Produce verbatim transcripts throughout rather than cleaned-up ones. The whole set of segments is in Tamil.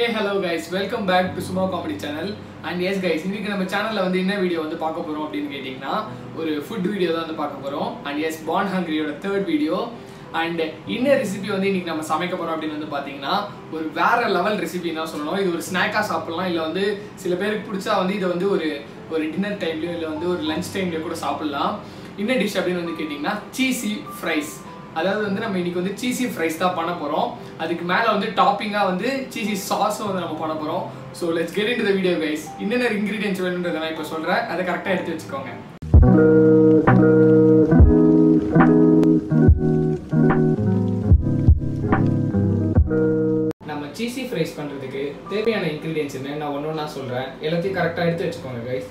Hey hello guys, welcome back to Sumo Comedy Channel and yes guys, இன்னைக்கு நம்ம சேனல்ல வந்து என்ன வீடியோ வந்து பார்க்க போறோம் அப்படினு கேட்டிங்கனா ஒரு ஃபுட் வீடியோ தான் வந்து பார்க்க போறோம் and yes born hungry ஓட third video and இன்ன ரெசிபி வந்து இன்னைக்கு நம்ம சமைக்க போறோம் அப்படினு வந்து பாத்தீங்கனா ஒரு வேற லெவல் ரெசிபினா சொல்லணும். இது ஒரு ஸ்நாக்கா சாப்பிடலாம் இல்ல வந்து சில பேருக்கு பிடிச்சா வந்து இத வந்து ஒரு ஒரு டின்னர் டைம்லயோ இல்ல வந்து ஒரு லஞ்ச் டைம்லயோ கூட சாப்பிடலாம். இன்ன டிஷ் அப்படினு வந்து கேட்டிங்கனா சீசி ஃப்ரைஸ். அதாவது வந்து நம்ம இன்னைக்கு வந்து சீசி ஃப்ரைஸ் தான் பண்ண போறோம். அதுக்கு மேல வந்து டாப்பிங்கா வந்து சீசி சாஸ் வந்து நம்ம பண்ண போறோம். So let's get into the video guys. இன்னென்ன இன்கிரிடியன்ட்ஸ் வேணும்ன்றத நான் இப்ப சொல்றேன். அத கரெக்ட்டா எடுத்து வெச்சுக்கோங்க. நம்ம சீசி ஃப்ரைஸ் பண்றதுக்கு தேவையான இன்கிரிடியன்ட்ஸ் என்ன நான் ஒவ்வொண்ணா சொல்றேன். எல்லாத்தையும் கரெக்ட்டா எடுத்து வெச்சுக்கோங்க गाइस.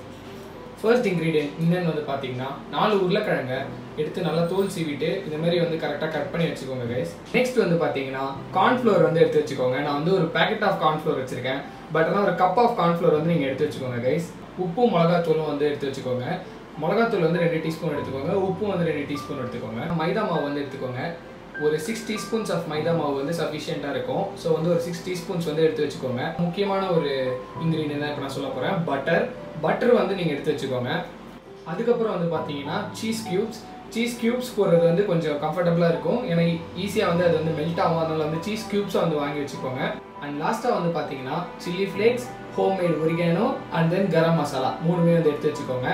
ஃபர்ஸ்ட் இன்கிரீடியன்ட் என்னன்னு வந்து பார்த்தீங்கன்னா நாலு உருளைக்கிழங்க எடுத்து நல்லா தோல் சீவிட்டு இந்த மாதிரி வந்து கரெக்டாக கட் பண்ணி வச்சுக்கோங்க கைஸ். நெக்ஸ்ட் வந்து பார்த்தீங்கன்னா கார்ன்ஃப்ளவர் வந்து எடுத்து வச்சுக்கோங்க. நான் வந்து ஒரு பேக்கெட் ஆஃப் கார்ன்ஃப்ளவர் வச்சுருக்கேன், பட் ஆனால் ஒரு கப் ஆஃப் கார்ன்ஃப்ளவர் வந்து நீங்கள் எடுத்து வச்சுக்கோங்க கைஸ். உப்பும் மிளகாத்தூளும் வந்து எடுத்து வச்சுக்கோங்க. மிளகாத்தூள் வந்து ரெண்டு டீஸ்பூன் எடுத்துக்கோங்க, உப்பும் வந்து ரெண்டு டீஸ்பூன் எடுத்துக்கோங்க. மைதா மாவு வந்து எடுத்துக்கோங்க. ஒரு சிக்ஸ் டீஸ்பூன்ஸ் ஆஃப் மைதா மாவு வந்து சஃபிஷியண்ட்டாக இருக்கும். ஸோ வந்து ஒரு சிக்ஸ் டீஸ்பூன்ஸ் வந்து எடுத்து வச்சுக்கோங்க. முக்கியமான ஒரு இன்க்ரீடியன்ட் தான் இப்போ நான் சொல்ல போகிறேன், பட்டர். பட்டர் வந்து நீங்கள் எடுத்து வச்சுக்கோங்க. அதுக்கப்புறம் வந்து பார்த்தீங்கன்னா சீஸ் க்யூப்ஸ். சீஸ் க்யூப்ஸ் போடுறது வந்து கொஞ்சம் கம்ஃபர்டபுளாக இருக்கும், ஏன்னா ஈஸியாக வந்து அது வந்து மெல்ட் ஆகும். அதனால வந்து சீஸ் க்யூப்ஸாக வந்து வாங்கி வச்சுக்கோங்க. அண்ட் லாஸ்ட்டாக வந்து பார்த்தீங்கன்னா chilli flakes, homemade oregano and then garam masala மூணுமே வந்து எடுத்து வச்சுக்கோங்க.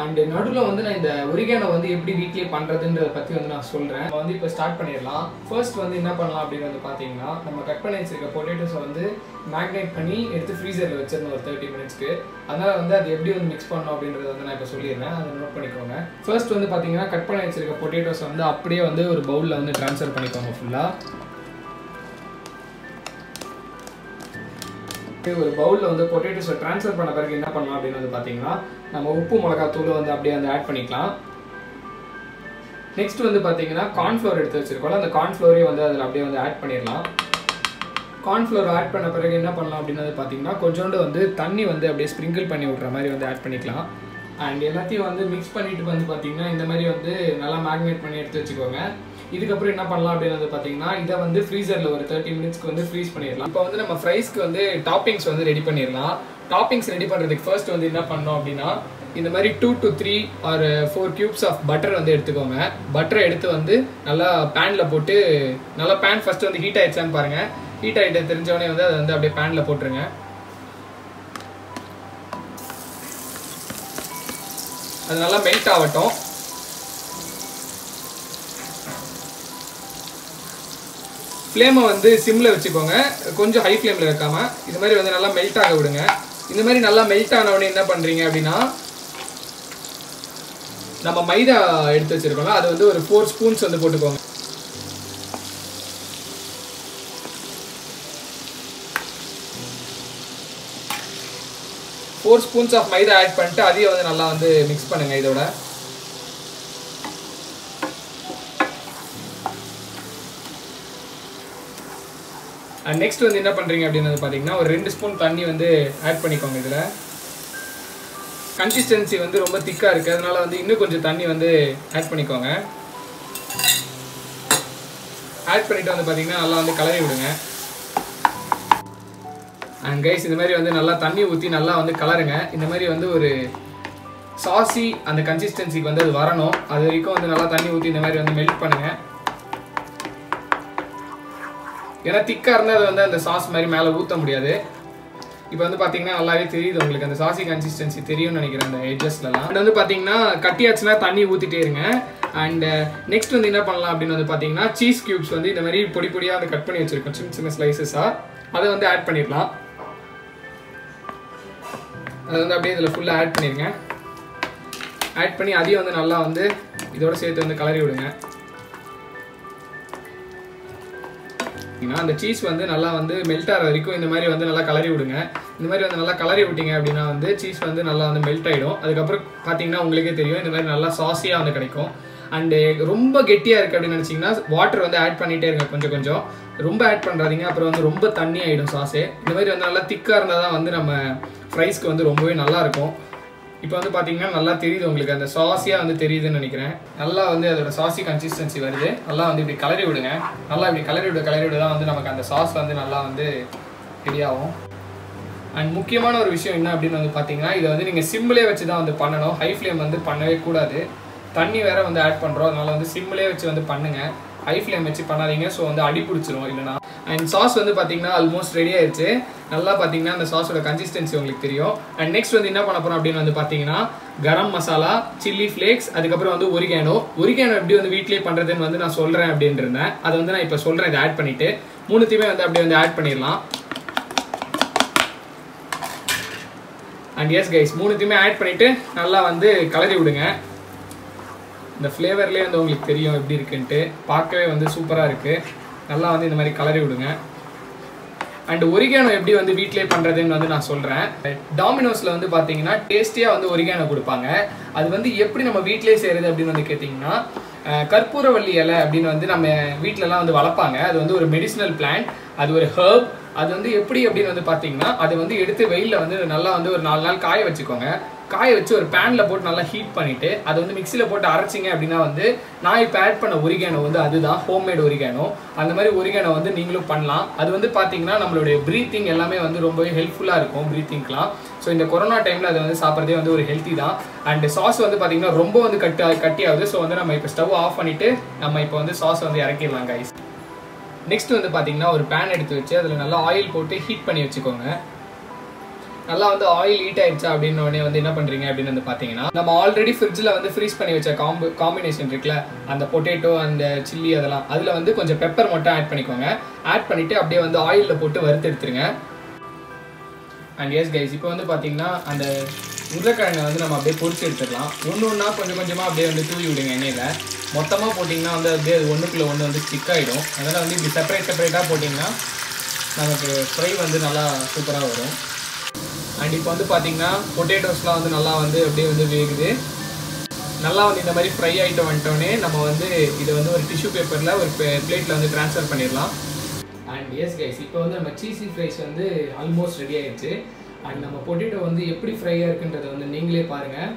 அண்ட் நடுவில் வந்து நான் இந்த ஒரிகானோ வந்து எப்படி வீட்லேயே பண்ணுறதுன்றதை பற்றி வந்து நான் சொல்கிறேன். வந்து இப்போ ஸ்டார்ட் பண்ணிடலாம். ஃபர்ஸ்ட் வந்து என்ன பண்ணலாம் அப்படின்னு வந்து பார்த்தீங்கன்னா நம்ம கட் பண்ணி வச்சுருக்க பொட்டேட்டோஸை வந்து மேக்னேட் பண்ணி எடுத்து ஃப்ரீசரில் வச்சிருந்தோம் ஒரு தேர்ட்டி மினிட்ஸ்க்கு. அதனால் வந்து அது எப்படி வந்து மிக்ஸ் பண்ணணும் அப்படின்றத வந்து நான் இப்போ சொல்லிடுறேன், அதை நோட் பண்ணிக்கோங்க. ஃபர்ஸ்ட் வந்து பார்த்தீங்கன்னா கட் பண்ணி வச்சுருக்க பொட்டேட்டோஸை வந்து அப்படியே வந்து ஒரு பவுலில் வந்து ட்ரான்ஸ்ஃபர் பண்ணிக்கோங்க ஃபுல்லாக. ஒரு பவுலில் வந்து பொட்டேட்டோஸை ட்ரான்ஸ்ஃபர் பண்ண பிறகு என்ன பண்ணலாம் அப்படின்னு வந்து பார்த்தீங்கன்னா நம்ம உப்பு மிளகாத்தூளை வந்து அப்படியே வந்து ஆட் பண்ணிக்கலாம். நெக்ஸ்ட் வந்து பார்த்தீங்கன்னா கார்ன்ஃப்ளவர் எடுத்து வச்சுருக்கோம், அந்த கார்ன்ஃப்ளவரையும் வந்து அதில் அப்படியே வந்து ஆட் பண்ணிடலாம். கார்ன்ஃப்ளவர் ஆட் பண்ண பிறகு என்ன பண்ணலாம் அப்படின்னு வந்து பார்த்தீங்கன்னா கொஞ்சோண்டு வந்து தண்ணி வந்து அப்படியே ஸ்ப்ரிங்கிள் பண்ணி விட்ற மாதிரி வந்து ஆட் பண்ணிக்கலாம். அண்ட் எல்லாத்தையும் வந்து மிக்ஸ் பண்ணிவிட்டு வந்து பார்த்தீங்கன்னா இந்த மாதிரி வந்து நல்லா மேக்னேட் பண்ணி எடுத்து வச்சுக்கோங்க. இதுக்கப்புறம் என்ன பண்ணலாம் அப்படின்னு வந்து பார்த்தீங்கன்னா இதை வந்து ஃப்ரீசரில் ஒரு தேர்ட்டி மினிட்ஸ்க்கு வந்து ஃப்ரீஸ் பண்ணிடலாம். இப்போ வந்து நம்ம ஃப்ரைஸ்க்கு வந்து டாப்பிங்ஸ் வந்து ரெடி பண்ணிடலாம். டாப்பிங்ஸ் ரெடி பண்ணுறதுக்கு ஃபர்ஸ்ட் வந்து என்ன பண்ணோம் அப்படின்னா இந்த மாதிரி two to three or four cubes of butter வந்து எடுத்துக்கோங்க. பட்டரை எடுத்து வந்து நல்லா பேனில் போட்டு நல்லா பேன் ஃபர்ஸ்ட் வந்து ஹீட் ஆகிடுச்சான்னு பாருங்கள். ஹீட் ஆகிட்ட தெரிஞ்சவொடனே வந்து அதை வந்து அப்படியே பேனில் போட்டுருங்க. அது நல்லா மெல்ட் ஆகட்டும். ஃப்ளேமை வந்து சிம்மில் வச்சுக்கோங்க, கொஞ்சம் ஹை ஃப்ளேமில் வைக்காமல் இது மாதிரி வந்து நல்லா மெல்ட் ஆக விடுங்க. இந்த மாதிரி நல்லா மெல்ட் ஆனவுடனே என்ன பண்ணுறீங்க அப்படின்னா நம்ம மைதா எடுத்து வச்சுருக்கோம்னா அது வந்து ஒரு ஃபோர் ஸ்பூன்ஸ் வந்து போட்டுக்கோங்க. Four spoons of maida add பண்ணிட்டு அதையும் வந்து நல்லா வந்து மிக்ஸ் பண்ணுங்கள். இதோட அண்ட் நெக்ஸ்ட் வந்து என்ன பண்ணுறீங்க அப்படின்னு வந்து பார்த்தீங்கன்னா ஒரு ரெண்டு ஸ்பூன் தண்ணி வந்து ஆட் பண்ணிக்கோங்க. இதில் கன்சிஸ்டன்சி வந்து ரொம்ப திக்காக இருக்குது, அதனால் வந்து இன்னும் கொஞ்சம் தண்ணி வந்து ஆட் பண்ணிக்கோங்க. ஆட் பண்ணிவிட்டு வந்து பார்த்தீங்கன்னா நல்லா வந்து கலரி விடுங்க. அண்ட் கைஸ் இந்த மாதிரி வந்து நல்லா தண்ணி ஊற்றி நல்லா வந்து கலருங்க. இந்த மாதிரி வந்து ஒரு சாசி அந்த கன்சிஸ்டன்சிக்கு வந்து அது வரணும். அது வரைக்கும் வந்து நல்லா தண்ணி ஊற்றி இந்த மாதிரி வந்து மெல்ட் பண்ணுங்கள். ஏன்னா திக்காக இருந்தால் அது வந்து அந்த சாஸ் மாதிரி மேலே ஊற்ற முடியாது. இப்போ வந்து பார்த்தீங்கன்னா நல்லாவே தெரியுது உங்களுக்கு, அந்த சாசி கன்சிஸ்டன்சி தெரியும்னு நினைக்கிறேன் அந்த எட்ஜஸ்லலாம். அண்ட் வந்து பார்த்தீங்கன்னா கட்டியாச்சுன்னா தண்ணி ஊற்றிட்டே இருங்க. அண்ட் நெக்ஸ்ட் வந்து என்ன பண்ணலாம் அப்படின்னு வந்து பார்த்தீங்கன்னா சீஸ் க்யூப்ஸ் வந்து இந்த மாதிரி பொடி பொடியாக வந்து கட் பண்ணி வச்சுருக்கோம் சின்ன சின்ன ஸ்லைசஸாக, அதை வந்து ஆட் பண்ணிடலாம். அதை வந்து அப்படியே இதில் ஃபுல்லாக ஆட் பண்ணிடுங்க. ஆட் பண்ணி அதையும் வந்து நல்லா வந்து இதோடு சேர்த்து வந்து கலரி விடுங்க. ஏன்னா அந்த சீஸ் வந்து நல்லா வந்து மெல்ட் ஆகிற வரைக்கும் இந்த மாதிரி வந்து நல்லா கலரி விடுங்க. இந்த மாதிரி வந்து நல்லா கலரி விட்டிங்க அப்படின்னா வந்து சீஸ் வந்து நல்லா வந்து மெல்ட் ஆகிடும். அதுக்கப்புறம் பார்த்தீங்கன்னா உங்களுக்கே தெரியும் இந்த மாதிரி நல்லா சாஸியாக வந்து கிடைக்கும். அண்டு ரொம்ப கெட்டியாக இருக்குது அப்படின்னு நினச்சிங்கன்னா வாட்டர் வந்து ஆட் பண்ணிகிட்டே இருங்க கொஞ்சம் கொஞ்சம். ரொம்ப ஆட் பண்ணுறாதீங்க, அப்புறம் வந்து ரொம்ப தண்ணி ஆகிடும் சாஸே. இந்த மாதிரி வந்து நல்லா திக்காக இருந்தால் தான் வந்து நம்ம ஃப்ரைஸ்க்கு வந்து ரொம்பவே நல்லாயிருக்கும். இப்போ வந்து பார்த்தீங்கன்னா நல்லா தெரியுது உங்களுக்கு, அந்த சாஸியாக வந்து தெரியுதுன்னு நினைக்கிறேன். நல்லா வந்து அதோட சாஸி கன்சிஸ்டன்சி வருது. நல்லா வந்து இப்படி கலரி விடுங்க. நல்லா இப்படி கலரி விட கலரி விட தான் வந்து நமக்கு அந்த சாஸ் வந்து நல்லா வந்து ரெடி ஆகும் அண்ட் முக்கியமான ஒரு விஷயம் என்ன அப்படினு வந்து பாத்தீங்கன்னா இத வந்து நீங்க சிம்பிளே வச்சு தான் வந்து பண்ணனும் ஹை ஃப்ளேம் வந்து பண்ணவே கூடாது தண்ணி வேற வந்து ஆட் பண்றோம் அதனால வந்து சிம்பிளே வச்சு வந்து பண்ணுங்க ஹை ஃப்ளேம் வச்சு பண்ணாதீங்க சோ வந்து அடி பிடிச்சிரும் இல்லனா and sauce வந்து பாத்தீங்கன்னா ஆல்மோஸ்ட் ரெடி ஆயிருச்சு நல்லா பாத்தீங்கன்னா அந்த சாஸோட கன்சிஸ்டன்சி உங்களுக்கு தெரியும் and next வந்து என்ன பண்ணப் போறோம் அப்படினு வந்து பாத்தீங்கன்னா गरम மசாலா chili flakes அதுக்கு அப்புறம் வந்து ஒரிகானோ ஒரிகானோ எப்படி வந்து வீட்லயே பண்றதுன்னு வந்து நான் சொல்றேன் அப்படின்றேன் அது வந்து நான் இப்ப சொல்றேன் இத ஆட் பண்ணிட்டு மூணுத்தையுமே வந்து அப்படியே வந்து ஆட் பண்ணிரலாம் and yes guys மூணுத்தையுமே ஆட் பண்ணிட்டு நல்லா வந்து கலரி விடுங்க இந்த ஃப்ளேவர்லயே வந்து உங்களுக்கு தெரியும் எப்படி இருக்குன்னு பார்க்கவே வந்து சூப்பரா இருக்கு நல்லா வந்து இந்த மாதிரி கலரி விடுங்க அண்ட் ஒரிகானோ எப்படி வந்து வீட்லயே பண்றதுன்னு வந்து நான் சொல்றேன் டாமினோஸ்ல வந்து பாத்தீங்கன்னா டேஸ்டியா வந்து ஒரிகானோ கொடுப்பாங்க அது வந்து எப்படி நம்ம வீட்லயே செய்யறது அப்படினு வந்து கேட்டிங்கன்னா கற்பூரவள்ளி இலை அப்படினு வந்து நம்ம வீட்ல எல்லாம் வந்து வளர்ப்பாங்க அது வந்து ஒரு மெடிசினல் பிளான்ட் அது ஒரு ஹர்ப் அது வந்து எப்படி அப்படினு வந்து பாத்தீங்கன்னா அது வந்து எடுத்து வெயில்ல வந்து நல்லா வந்து ஒரு நாலு நாள் காய வச்சுக்கோங்க காய வச்சு ஒரு panல போட்டு நல்லா ஹீட் பண்ணிட்டு அது வந்து மிக்ஸில போட்டு அரைச்சிங்க அப்படினா வந்து நான் இப்ப ஆட் பண்ண ஒரிகானோ வந்து அதுதான் ஹோம்மேட் ஒரிகானோ அந்த மாதிரி ஒரிகானோ வந்து நீங்களும் பண்ணலாம் அது வந்து பாத்தீங்கன்னா நம்மளுடைய பிரீத்திங் எல்லாமே வந்து ரொம்பவே ஹெல்ப்ஃபுல்லா இருக்கும் பிரீத்திங்லாம் சோ இந்த கொரோனா டைம்ல அது வந்து சாப்பிறதே வந்து ஒரு ஹெல்தி தான் அண்ட் சாஸ் வந்து பாத்தீங்கன்னா ரொம்ப வந்து கட்டி கட்டியாகுது சோ வந்து நம்ம இப்ப ஸ்டவ் ஆஃப் பண்ணிட்டு நம்ம இப்ப வந்து சாஸ் வந்து இறக்கிடலாம் गाइस नेक्स्ट வந்து பாத்தீங்கன்னா ஒரு pan எடுத்து வச்சு அதுல நல்லா oil போட்டு ஹீட் பண்ணி வெச்சுக்கோங்க நல்லா வந்து oil ஹீட் ஆயிருச்சா அப்படினே வந்து என்ன பண்றீங்க அப்படினு வந்து பாத்தீங்கன்னா நம்ம ஆல்ரெடி ஃப்ரிட்ஜ்ல வந்து ஃப்ரீஸ் பண்ணி வெச்ச காம்பினேஷன் இருக்குல அந்த பொட்டேட்டோ அந்த chili அதெல்லாம் அதுல வந்து கொஞ்சம் பெப்பர் மட்டும் ஆட் பண்ணிக்கோங்க ஆட் பண்ணிட்டு அப்படியே வந்து oilல போட்டு வறுத்து எடுத்துருங்க and yes guys இப்போ வந்து பாத்தீங்கன்னா அந்த உருளைக்கிழங்கை வந்து நம்ம அப்படியே பொரிச்சு எடுத்துடலாம் ஒன்று ஒன்றா கொஞ்சம் கொஞ்சமாக அப்படியே வந்து தூவி விடுங்க எண்ணெயில் மொத்தமாக போட்டிங்கன்னா வந்து அப்படியே அது ஒன்றுக்குள்ளே ஒன்று வந்து ஸ்டிக் ஆகிடும் அதனால் வந்து இப்படி செப்பரேட் செப்பரேட்டாக போட்டிங்கன்னா நமக்கு ஃப்ரை வந்து நல்லா சூப்பராக வரும் அண்ட் இப்போ வந்து பார்த்திங்கன்னா பொட்டேட்டோஸ்லாம் வந்து நல்லா வந்து அப்படியே வந்து வேகுது நல்லா வந்து இந்த மாதிரி ஃப்ரை ஆகிட்டு வந்துட்டோன்னே நம்ம வந்து இதை வந்து ஒரு டிஷ்யூ பேப்பரில் ஒரு பிளேட்டில் வந்து ட்ரான்ஸ்ஃபர் பண்ணிடலாம் அண்ட் எஸ் கைஸ் இப்போ வந்து நம்ம சீஸி ஃப்ரைஸ் வந்து ஆல்மோஸ்ட் ரெடி ஆகிடுச்சு அண்ட் நம்ம பொட்டேட்டோ வந்து எப்படி ஃப்ரையாக இருக்குன்றதை வந்து நீங்களே பாருங்கள்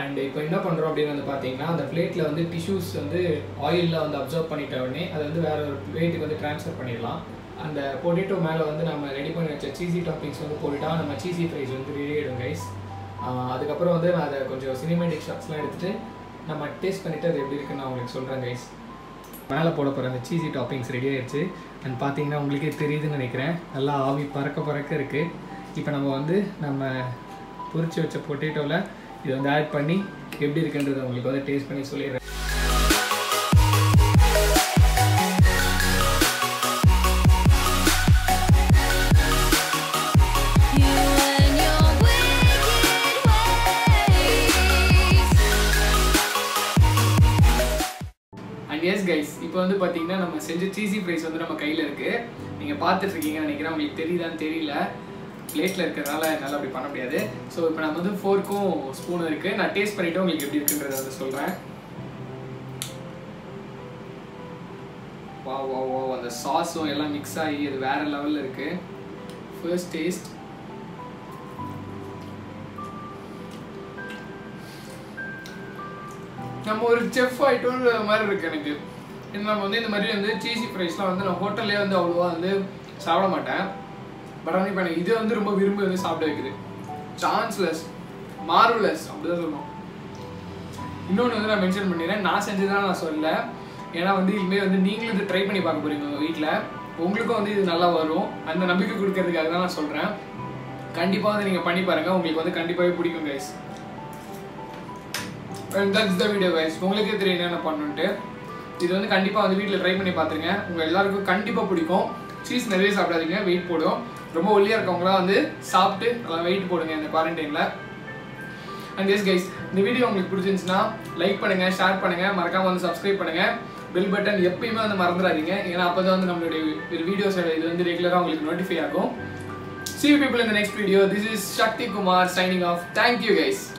அண்ட் இப்போ என்ன பண்ணுறோம் அப்படின்னு வந்து பார்த்தீங்கன்னா அந்த பிளேட்டில் வந்து டிஷ்யூஸ் வந்து ஆயிலில் வந்து அப்சர்வ் பண்ணிட்ட உடனே அதை வந்து வேறு ஒரு பிளேட்டுக்கு வந்து ட்ரான்ஸ்ஃபர் பண்ணிடலாம் அந்த பொட்டேட்டோ மேலே வந்து நம்ம ரெடி பண்ணி வச்ச சீஸி டாப்பிங்ஸ் வந்து போட்டுவிட்டா நம்ம சீஸி ஃப்ரைஸ் வந்து ரெடி ஆகிடும் கைஸ் அதுக்கப்புறம் வந்து நான் அதை கொஞ்சம் சினிமேட்டிக் ஷாட்ஸ்லாம் எடுத்துகிட்டு நம்ம டேஸ்ட் பண்ணிவிட்டு அது எப்படி இருக்குன்னு நான் உங்களுக்கு சொல்கிறேன் கைஸ் மேலே போட போகிற அந்த சீஸி டாப்பிங்ஸ் ரெடி ஆகிடுச்சு அண்ட் பார்த்தீங்கன்னா உங்களுக்கே தெரியுதுன்னு நினைக்கிறேன் நல்லா ஆவி பறக்க பறக்க இருக்குது இப்போ நம்ம வந்து நம்ம பொரிச்சு வச்ச பொட்டேட்டோவில் இதை வந்து ஆட் பண்ணி எப்படி இருக்குன்றதை உங்களுக்கு வந்து டேஸ்ட் பண்ணி சொல்லிடுறேன் அண்ட் எஸ் கைஸ் இப்போ வந்து பார்த்தீங்கன்னா நம்ம செஞ்ச சீஸி ஃப்ரைஸ் வந்து நம்ம கையில் இருக்குது நீங்கள் பார்த்துட்டு இருக்கீங்கன்னு நினைக்கிறேன் உங்களுக்கு தெரியுதான்னு தெரியல பிளேட்டில் இருக்கிறதுனால என்னால் அப்படி பண்ண முடியாது ஸோ இப்போ நம்ம வந்து ஃபோர்க்கும் ஸ்பூனும் இருக்குது நான் டேஸ்ட் பண்ணிவிட்டு உங்களுக்கு எப்படி இருக்குன்றத வந்து சொல்கிறேன் வா வா வா அந்த சாஸும் எல்லாம் மிக்ஸ் ஆகி அது வேறு லெவலில் இருக்குது ஃபர்ஸ்ட் டேஸ்ட் நம்ம ஒரு செஃப் ஆகிட்டோன்ற மாதிரி இருக்குது எனக்கு நம்ம வந்து இந்த மாதிரி வந்து சீஸி ஃப்ரைஸ்லாம் வந்து நான் ஹோட்டல்லே வந்து அவ்வளோவா வந்து சாப்பிட மாட்டேன் பட் ஆனால் இப்போ எனக்கு இது வந்து ரொம்ப விரும்பி வந்து சாப்பிட வைக்குது சான்ஸ்லெஸ் மார்வலஸ் அப்படிதான் சொல்லணும் இன்னொன்று வந்து நான் மென்ஷன் பண்ணிடுறேன் நான் செஞ்சதுதான் நான் சொல்லலை ஏன்னா வந்து இனிமேல் வந்து நீங்களும் இது ட்ரை பண்ணி பார்க்க போகிறீங்க உங்கள் வீட்டில் உங்களுக்கும் வந்து இது நல்லா வரும் அந்த நம்பிக்கை கொடுக்கறதுக்காக தான் நான் சொல்கிறேன் கண்டிப்பாக வந்து நீங்கள் பண்ணி பாருங்கள் உங்களுக்கு வந்து கண்டிப்பாகவே பிடிக்கும் guys and that's the video guys உங்களுக்கே தெரியும் என்னென்ன பண்ணுன்ட்டு இது வந்து கண்டிப்பாக வந்து வீட்டில் ட்ரை பண்ணி பார்த்துருங்க உங்கள் எல்லாருக்கும் கண்டிப்பாக பிடிக்கும் சீஸ் நிறைய சாப்பிடாதீங்க வெயிட் போடும் ரொம்ப ஒல்லியாக இருக்கவங்களாம் வந்து சாப்பிட்டு நல்லா வெயிட் போடுங்க இந்த குவாரண்டைனில் அண்ட் எஸ் கைஸ் இந்த வீடியோ உங்களுக்கு பிடிச்சிருந்துச்சுன்னா லைக் பண்ணுங்கள் ஷேர் பண்ணுங்கள் மறக்காமல் வந்து சப்ஸ்கிரைப் பண்ணுங்கள் பெல் பட்டன் எப்பயுமே வந்து மறந்துடாதீங்க ஏன்னா அப்போ தான் வந்து நம்மளுடைய வீடியோஸ் இது வந்து ரெகுலராக உங்களுக்கு நோட்டிஃபை ஆகும் see you people in the next video this is Sakthi Kumar signing off thank you guys